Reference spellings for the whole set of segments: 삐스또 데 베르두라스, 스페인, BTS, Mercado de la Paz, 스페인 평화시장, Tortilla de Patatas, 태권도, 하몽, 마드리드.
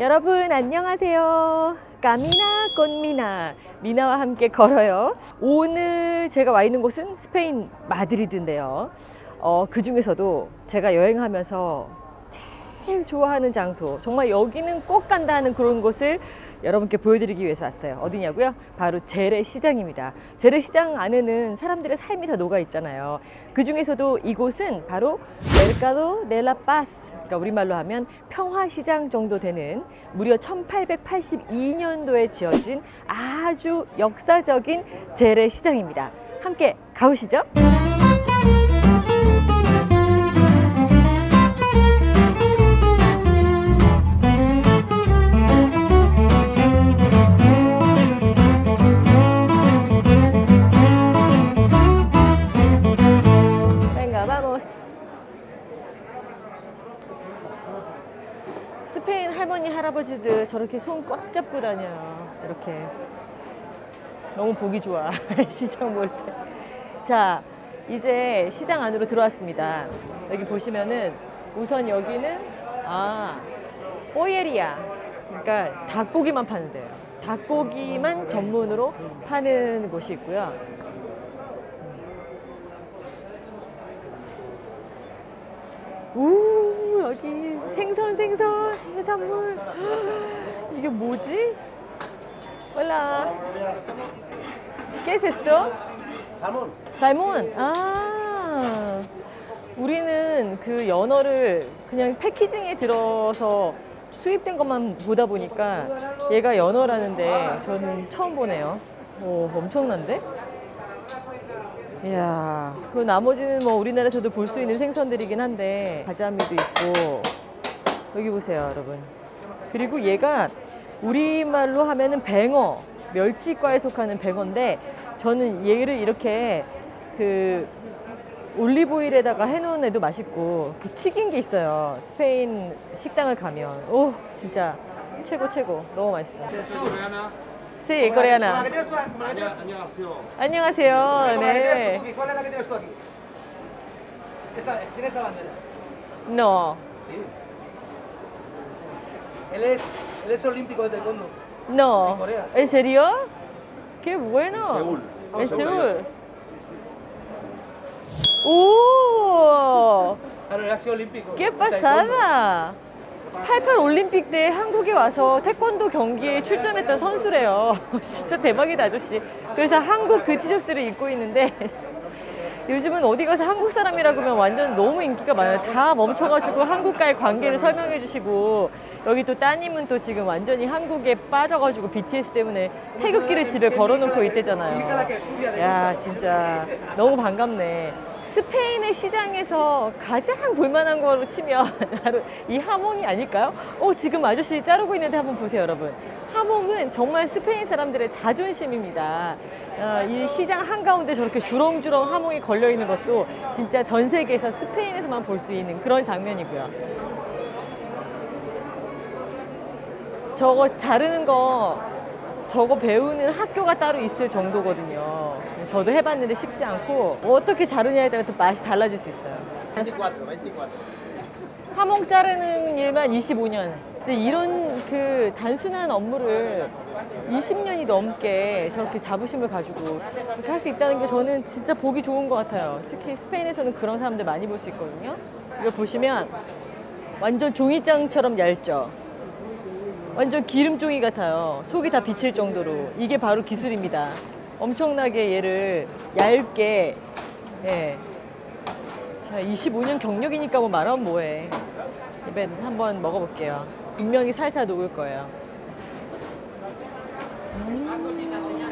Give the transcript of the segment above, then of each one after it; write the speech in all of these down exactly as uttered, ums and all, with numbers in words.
여러분 안녕하세요. 까미나 꽃미나, 미나와 함께 걸어요. 오늘 제가 와 있는 곳은 스페인 마드리드인데요. 어, 그 중에서도 제가 여행하면서 제일 좋아하는 장소, 정말 여기는 꼭 간다 하는 그런 곳을 여러분께 보여드리기 위해서 왔어요. 어디냐고요? 바로 재래시장입니다. 재래시장 안에는 사람들의 삶이 다 녹아 있잖아요. 그 중에서도 이곳은 바로 Mercado de la Paz, 그러니까 우리말로 하면 평화시장 정도 되는, 무려 천팔백팔십이 년도에 지어진 아주 역사적인 재래시장입니다. 함께 가보시죠. 스페인 할머니 할아버지들 저렇게 손 꽉 잡고 다녀요. 이렇게 너무 보기 좋아. 시장 볼 때. 자, 이제 시장 안으로 들어왔습니다. 여기 보시면은 우선 여기는 아 뽀예리아, 그러니까 닭고기만 파는 데요. 닭고기만 전문으로 파는 곳이 있고요. 오, 여기 생선 생선 해산물. 이게 뭐지? Hola. ¿Qué es esto? 살몬. 살몬. 아, 우리는 그 연어를 그냥 패키징에 들어서 수입된 것만 보다 보니까 얘가 연어라는데 저는 처음 보네요. 오, 엄청난데? 이야, 그 나머지는 뭐 우리나라에서도 볼 수 있는 생선들이긴 한데, 가자미도 있고, 여기 보세요 여러분. 그리고 얘가 우리말로 하면은 뱅어, 멸치과에 속하는 뱅어인데, 저는 얘를 이렇게 그 올리브오일에다가 해놓은 애도 맛있고, 그 튀긴 게 있어요. 스페인 식당을 가면 오, 진짜 최고 최고. 너무 맛있어. 네, 코레아나. 안녕하세요. 네. No. No. ¿En serio? Qué bueno. En Seúl. ¡Oh! ¡Qué pasada! 팔십팔 올림픽 때 한국에 와서 태권도 경기에 출전했던 선수래요. 진짜 대박이다 아저씨. 그래서 한국 그 티셔츠를 입고 있는데 요즘은 어디 가서 한국 사람이라고 하면 완전 너무 인기가 많아요. 다 멈춰가지고 한국과의 관계를 설명해 주시고, 여기 또 따님은 또 지금 완전히 한국에 빠져가지고 비티에스 때문에 태극기를 집에 걸어놓고 있대잖아요. 야, 진짜 너무 반갑네. 스페인의 시장에서 가장 볼만한 거로 치면 바로 이 하몽이 아닐까요? 오, 지금 아저씨 자르고 있는데 한번 보세요 여러분. 하몽은 정말 스페인 사람들의 자존심입니다. 어, 이 시장 한가운데 저렇게 주렁주렁 하몽이 걸려있는 것도 진짜 전 세계에서 스페인에서만 볼 수 있는 그런 장면이고요. 저거 자르는 거, 저거 배우는 학교가 따로 있을 정도거든요. 저도 해봤는데 쉽지 않고, 어떻게 자르냐에 따라 또 맛이 달라질 수 있어요. 하몽 자르는 일만 이십오 년. 근데 이런 그 단순한 업무를 이십 년이 넘게 저렇게 자부심을 가지고 할 수 있다는 게 저는 진짜 보기 좋은 것 같아요. 특히 스페인에서는 그런 사람들 많이 볼 수 있거든요. 이거 보시면 완전 종이장처럼 얇죠. 완전 기름종이 같아요. 속이 다 비칠 정도로. 이게 바로 기술입니다. 엄청나게 얘를 얇게. 예. 이십오 년 경력이니까 뭐 말하면 뭐해. 입에 한번 먹어볼게요. 분명히 살살 녹을 거예요. 음.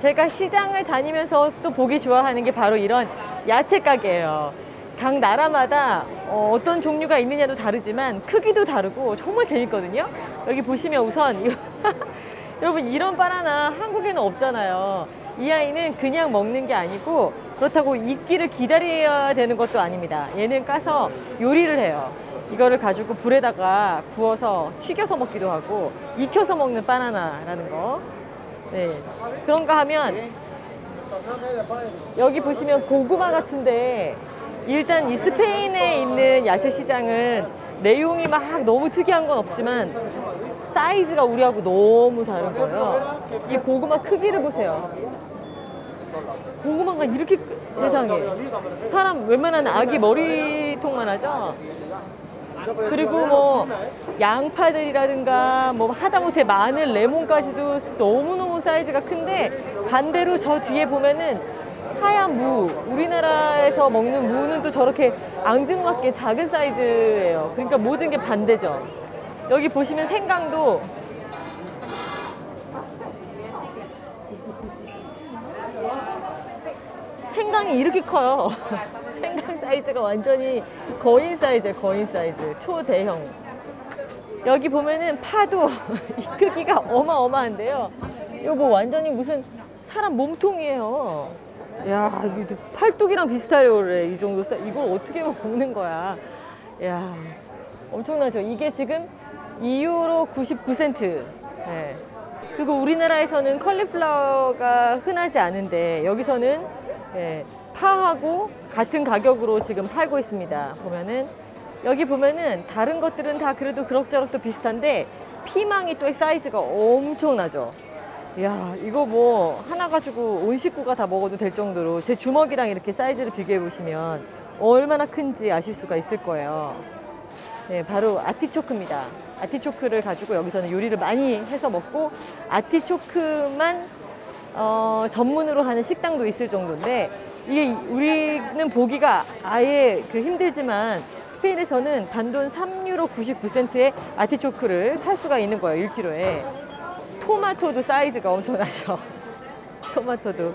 제가 시장을 다니면서 또 보기 좋아하는 게 바로 이런 야채 가게예요. 각 나라마다 어떤 종류가 있느냐도 다르지만 크기도 다르고 정말 재밌거든요. 여기 보시면 우선 여러분, 이런 바나나 한국에는 없잖아요. 이 아이는 그냥 먹는 게 아니고, 그렇다고 익기를 기다려야 되는 것도 아닙니다. 얘는 까서 요리를 해요. 이거를 가지고 불에다가 구워서 튀겨서 먹기도 하고, 익혀서 먹는 바나나라는 거. 네. 그런가 하면 여기 보시면 고구마 같은데 일단 이 스페인에 있는 야채 시장은 내용이 막 너무 특이한 건 없지만 사이즈가 우리하고 너무 다른 거예요. 이 고구마 크기를 보세요. 고구마가 이렇게 크... 세상에, 사람 웬만한 아기 머리통만 하죠. 그리고 뭐 양파들이라든가 뭐 하다못해 마늘, 레몬까지도 너무너무 사이즈가 큰데, 반대로 저 뒤에 보면은 하얀 무, 우리나라에서 먹는 무는 또 저렇게 앙증맞게 작은 사이즈예요. 그러니까 모든 게 반대죠. 여기 보시면 생강도 생강이 이렇게 커요. 생강 사이즈가 완전히 거인 사이즈예요. 거인 사이즈, 초대형. 여기 보면은 파도 이 크기가 어마어마한데요. 이거 완전히 무슨 사람 몸통이에요. 야, 이거 팔뚝이랑 비슷해요. 그래, 이 정도 사이즈. 이걸 어떻게 먹는 거야. 야, 엄청나죠. 이게 지금 이 유로 구십구 센트. 네. 그리고 우리나라에서는 컬리플라워가 흔하지 않은데 여기서는 예, 파하고 같은 가격으로 지금 팔고 있습니다. 보면은 여기 보면은 다른 것들은 다 그래도 그럭저럭 또 비슷한데 피망이 또 사이즈가 엄청나죠. 이야, 이거 뭐 하나 가지고 온 식구가 다 먹어도 될 정도로 제 주먹이랑 이렇게 사이즈를 비교해 보시면 얼마나 큰지 아실 수가 있을 거예요. 네, 바로 아티초크입니다. 아티초크를 가지고 여기서는 요리를 많이 해서 먹고, 아티초크만 어, 전문으로 하는 식당도 있을 정도인데, 이게 우리는 보기가 아예 그 힘들지만 스페인에서는 단돈 삼 유로 구십구 센트에 아티초크를 살 수가 있는 거예요. 일 킬로그램에. 토마토도 사이즈가 엄청나죠. 토마토도.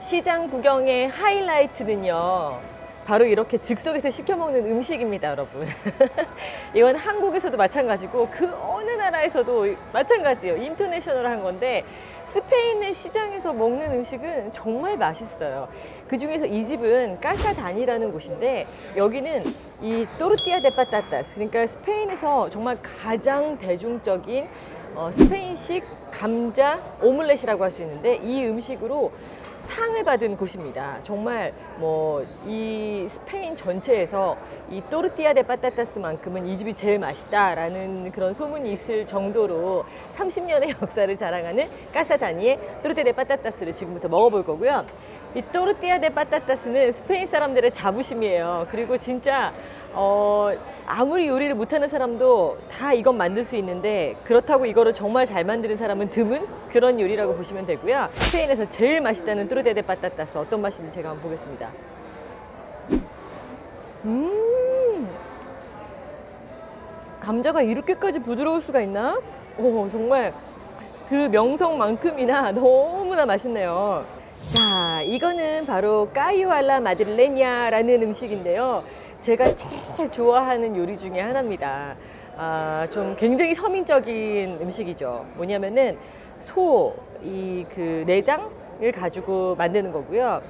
시장 구경의 하이라이트는요, 바로 이렇게 즉석에서 시켜 먹는 음식입니다, 여러분. 이건 한국에서도 마찬가지고 그 어느 나라에서도 마찬가지예요. 인터내셔널한 건데, 스페인의 시장에서 먹는 음식은 정말 맛있어요. 그 중에서 이 집은 까사단이라는 곳인데, 여기는 이 Tortilla de Patatas, 그러니까 스페인에서 정말 가장 대중적인 어, 스페인식 감자 오믈렛이라고 할 수 있는데, 이 음식으로 상을 받은 곳입니다. 정말 뭐 이 스페인 전체에서 이 또르띠아 데 파타타스만큼은 이 집이 제일 맛있다라는 그런 소문이 있을 정도로 삼십 년의 역사를 자랑하는 까사다니의 또르띠아 데 파타타스를 지금부터 먹어볼 거고요. 이 또르띠아 데 파타타스는 스페인 사람들의 자부심이에요. 그리고 진짜 어, 아무리 요리를 못하는 사람도 다 이건 만들 수 있는데, 그렇다고 이거를 정말 잘 만드는 사람은 드문 그런 요리라고 보시면 되고요. 스페인에서 제일 맛있다는 Tortilla de Patatas, 어떤 맛인지 제가 한번 보겠습니다. 음, 감자가 이렇게까지 부드러울 수가 있나? 오, 정말 그 명성만큼이나 너무나 맛있네요. 자, 이거는 바로 Gallo a la Madrileña라는 음식인데요, 제가 제일 좋아하는 요리 중에 하나입니다. 아, 좀 굉장히 서민적인 음식이죠. 뭐냐면은 소, 이 그 내장을 가지고 만드는 거고요.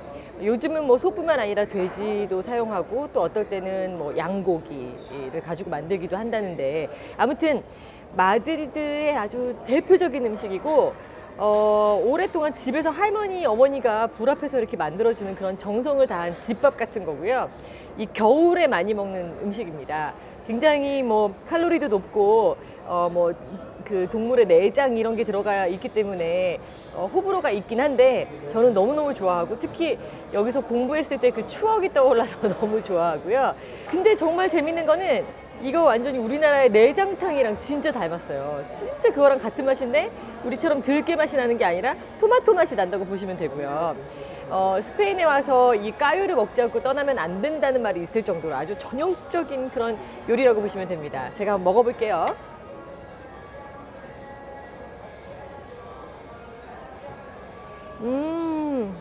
요즘은 뭐 소뿐만 아니라 돼지도 사용하고, 또 어떨 때는 뭐 양고기를 가지고 만들기도 한다는데, 아무튼 마드리드의 아주 대표적인 음식이고, 어, 오랫동안 집에서 할머니, 어머니가 불 앞에서 이렇게 만들어주는 그런 정성을 다한 집밥 같은 거고요. 이 겨울에 많이 먹는 음식입니다. 굉장히 뭐 칼로리도 높고 어 뭐 그 동물의 내장 이런 게 들어가 있기 때문에 어 호불호가 있긴 한데, 저는 너무너무 좋아하고, 특히 여기서 공부했을 때 그 추억이 떠올라서 너무 좋아하고요. 근데 정말 재밌는 거는 이거 완전히 우리나라의 내장탕이랑 진짜 닮았어요. 진짜 그거랑 같은 맛인데 우리처럼 들깨 맛이 나는 게 아니라 토마토 맛이 난다고 보시면 되고요. 어, 스페인에 와서 이 까유를 먹지 않고 떠나면 안 된다는 말이 있을 정도로 아주 전형적인 그런 요리라고 보시면 됩니다. 제가 한번 먹어볼게요. 음,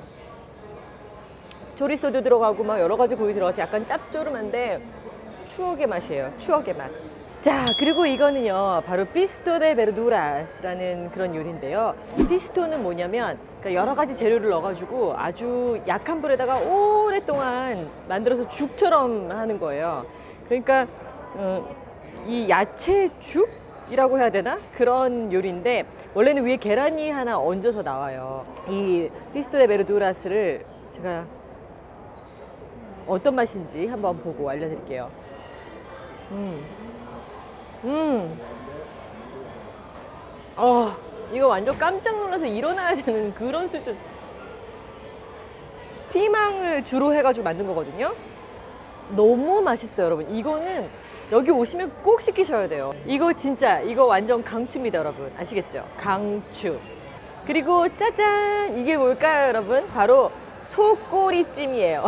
조리소도 들어가고 막 여러 가지 고기 들어가서 약간 짭조름한데 추억의 맛이에요. 추억의 맛. 자, 그리고 이거는요, 바로 피스토 데 베르두라스라는 그런 요리인데요. 피스토는 뭐냐면 여러 가지 재료를 넣어가지고 아주 약한 불에다가 오랫동안 만들어서 죽처럼 하는 거예요. 그러니까 어, 이 야채죽이라고 해야 되나? 그런 요리인데, 원래는 위에 계란이 하나 얹어서 나와요. 이 피스토 데 베르두라스를 제가 어떤 맛인지 한번 보고 알려드릴게요. 음. 음. 어, 이거 완전 깜짝 놀라서 일어나야 되는 그런 수준. 피망을 주로 해가지고 만든 거거든요. 너무 맛있어요, 여러분. 이거는 여기 오시면 꼭 시키셔야 돼요. 이거 진짜, 이거 완전 강추입니다, 여러분. 아시겠죠? 강추. 그리고 짜잔! 이게 뭘까요, 여러분? 바로 소꼬리찜이에요.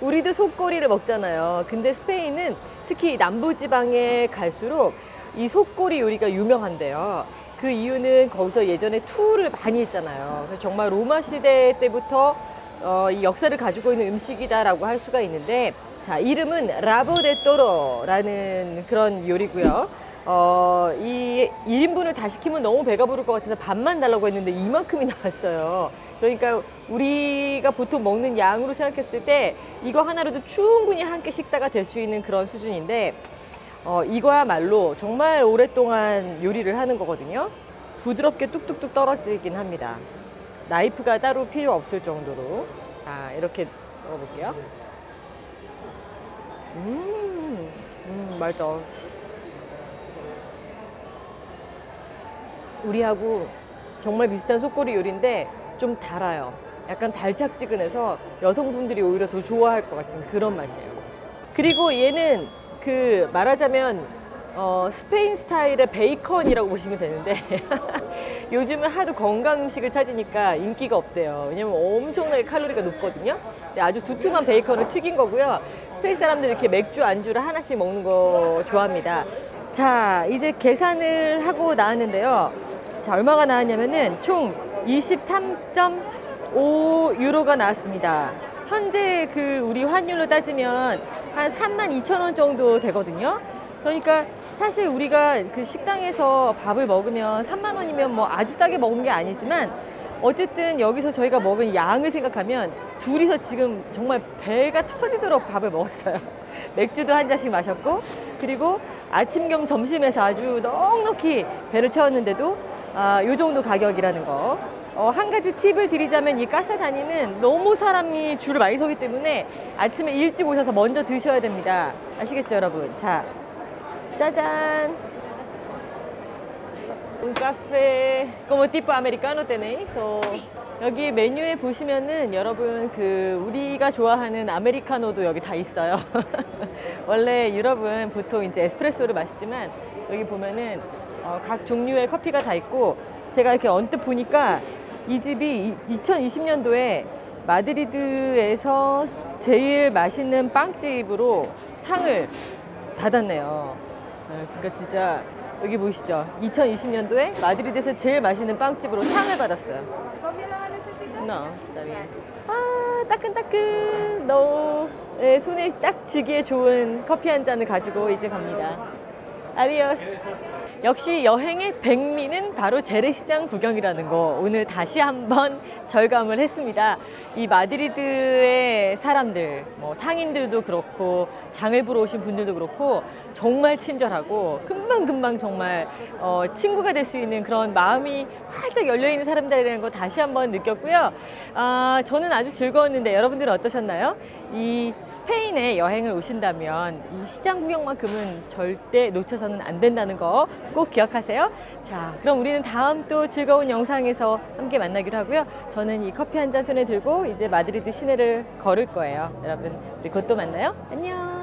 우리도 소꼬리를 먹잖아요. 근데 스페인은 특히 남부지방에 갈수록 이 소꼬리 요리가 유명한데요. 그 이유는 거기서 예전에 투를 많이 했잖아요. 그래서 정말 로마 시대 때부터 어, 이 역사를 가지고 있는 음식이다라고 할 수가 있는데, 자, 이름은 라보 데 또로라는 그런 요리고요. 어, 이 일 인분을 다 시키면 너무 배가 부를 것 같아서 반만 달라고 했는데 이만큼이 나왔어요. 그러니까 우리가 보통 먹는 양으로 생각했을 때 이거 하나로도 충분히 한 끼 식사가 될 수 있는 그런 수준인데, 어, 이거야말로 정말 오랫동안 요리를 하는 거거든요. 부드럽게 뚝뚝뚝 떨어지긴 합니다. 나이프가 따로 필요 없을 정도로. 자, 이렇게 먹어볼게요. 음, 음, 맛있다. 우리하고 정말 비슷한 소꼬리 요리인데 좀 달아요. 약간 달짝지근해서 여성분들이 오히려 더 좋아할 것 같은 그런 맛이에요. 그리고 얘는 그 말하자면 어, 스페인 스타일의 베이컨이라고 보시면 되는데 요즘은 하도 건강 음식을 찾으니까 인기가 없대요. 왜냐면 엄청나게 칼로리가 높거든요. 근데 아주 두툼한 베이컨을 튀긴 거고요. 스페인 사람들이 이렇게 맥주 안주를 하나씩 먹는 거 좋아합니다. 자, 이제 계산을 하고 나왔는데요. 자, 얼마가 나왔냐면은 총 이십삼 점 오 유로가 나왔습니다. 현재 그 우리 환율로 따지면 한 삼만 이천 원 정도 되거든요. 그러니까 사실 우리가 그 식당에서 밥을 먹으면 삼만 원이면 뭐 아주 싸게 먹은 게 아니지만, 어쨌든 여기서 저희가 먹은 양을 생각하면 둘이서 지금 정말 배가 터지도록 밥을 먹었어요. 맥주도 한 잔씩 마셨고, 그리고 아침 겸 점심에서 아주 넉넉히 배를 채웠는데도 아, 요 정도 가격이라는 거. 어, 한 가지 팁을 드리자면 이 까사다니는 너무 사람이 줄을 많이 서기 때문에 아침에 일찍 오셔서 먼저 드셔야 됩니다. 아시겠죠, 여러분? 자, 짜잔. Un café como tipo americano tenéis? 여기 메뉴에 보시면은 여러분 그 우리가 좋아하는 아메리카노도 여기 다 있어요. 원래 유럽은 보통 이제 에스프레소를 마시지만 여기 보면은 어, 각 종류의 커피가 다 있고, 제가 이렇게 언뜻 보니까 이 집이 이천이십 년도에 마드리드에서 제일 맛있는 빵집으로 상을 받았네요. 그러니까 진짜 여기 보시죠. 이천이십 년도에 마드리드에서 제일 맛있는 빵집으로 상을 받았어요. No, 아, 따끈따끈. 너무 네, 손에 딱 쥐기에 좋은 커피 한 잔을 가지고 이제 갑니다. 아디오스. 역시 여행의 백미는 바로 재래시장 구경이라는 거, 오늘 다시 한번 절감을 했습니다. 이 마드리드의 사람들, 뭐 상인들도 그렇고 장을 보러 오신 분들도 그렇고 정말 친절하고 금방금방 정말 어, 친구가 될 수 있는 그런 마음이 활짝 열려있는 사람들이라는 거 다시 한번 느꼈고요. 아, 저는 아주 즐거웠는데 여러분들은 어떠셨나요? 이 스페인에 여행을 오신다면 이 시장 구경만큼은 절대 놓쳐서는 안 된다는 거 꼭 기억하세요. 자, 그럼 우리는 다음 또 즐거운 영상에서 함께 만나기로 하고요. 저는 이 커피 한 잔 손에 들고 이제 마드리드 시내를 걸을 거예요. 여러분, 우리 곧 또 만나요. 안녕.